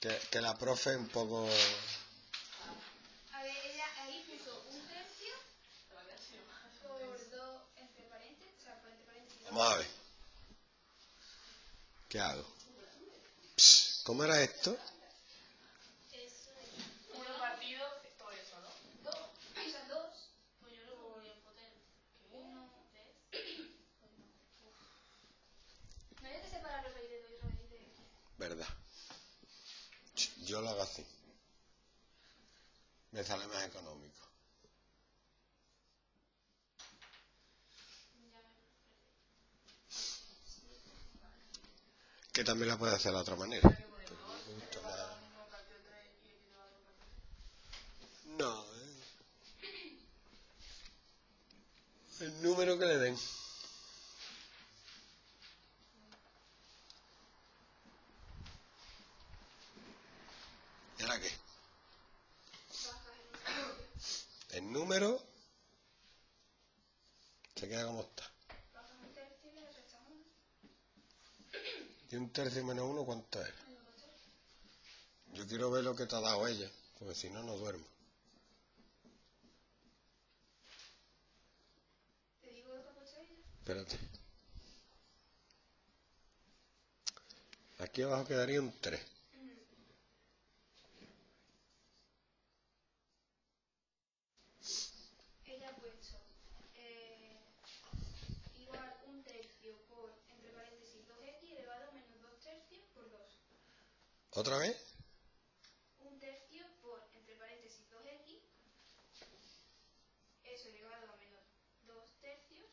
Que la profe un poco... A ver, ella ahí puso 1/3 por 2 entre paréntesis, o sea, por entre paréntesis. Vamos a ver. ¿Qué hago? Psst, ¿cómo era esto? Verdad. Yo lo hago así. Me sale más económico. Que también la puedes hacer de otra manera. No, el número que le den. ¿Y ahora qué? El número se queda como está. ¿Y 1/3 menos 1 cuánto es? Yo quiero ver lo que te ha dado ella, porque si no, no duermo. ¿Te digo lo que ha puesto ella? Espérate. Aquí abajo quedaría un 3. ¿Otra vez? 1/3 por, entre paréntesis, 2x, eso elevado a menos 2/3,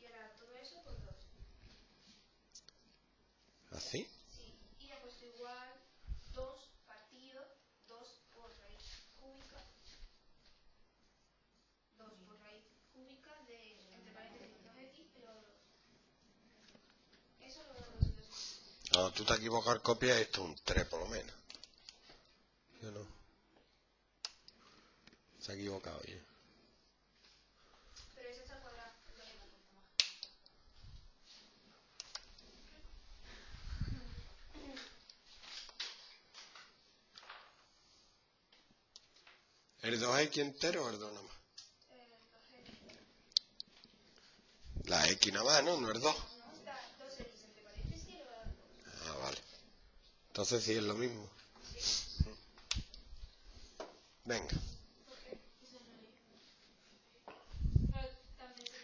y ahora todo eso por 2. ¿Así? Sí, y le he puesto igual 2 partido 2 por raíz cúbica, 2 por raíz cúbica de, entre paréntesis, 2x, pero 2. Eso lo doy. No, tú te has equivocado, copia esto, un 3 por lo menos. Yo no. Se ha equivocado ya. Pero eso está cuadrado. ¿El 2x entero o el 2 nada más? El 2x. La x nada más, ¿no? No es 2. Entonces sí es lo mismo. Venga. También se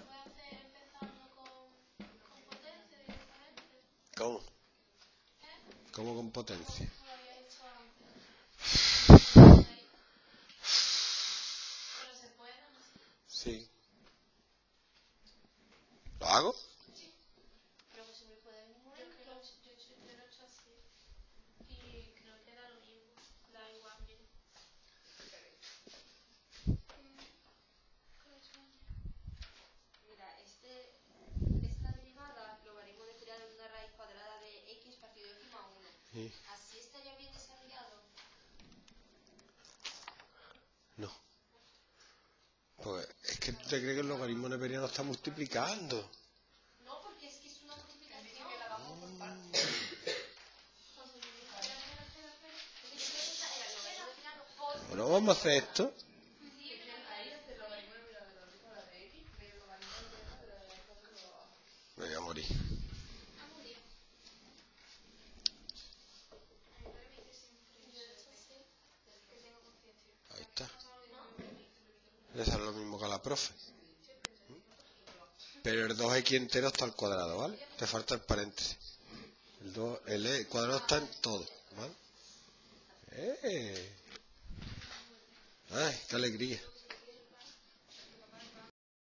puede hacer empezando con potencia directamente. ¿Cómo? ¿Cómo con potencia? ¿Hago? Sí. Pero pues siempre puede venir. Yo lo he hecho así. Y creo que da lo mismo. Da igual bien. Mira, esta derivada lo haremos de tirar de una raíz cuadrada de x partido de x más 1. Sí. Así estaría bien desarrollado. No. Pues es que tú te crees que el logaritmo neperiano está multiplicando. Bueno, vamos a hacer esto. Me voy a morir. Ahí está. Eso es lo mismo que la profe. Pero el 2x entero está al cuadrado, ¿vale? Te falta el paréntesis. El cuadrado está en todo, ¿vale? ¡Eh! ¡Ay, qué alegría!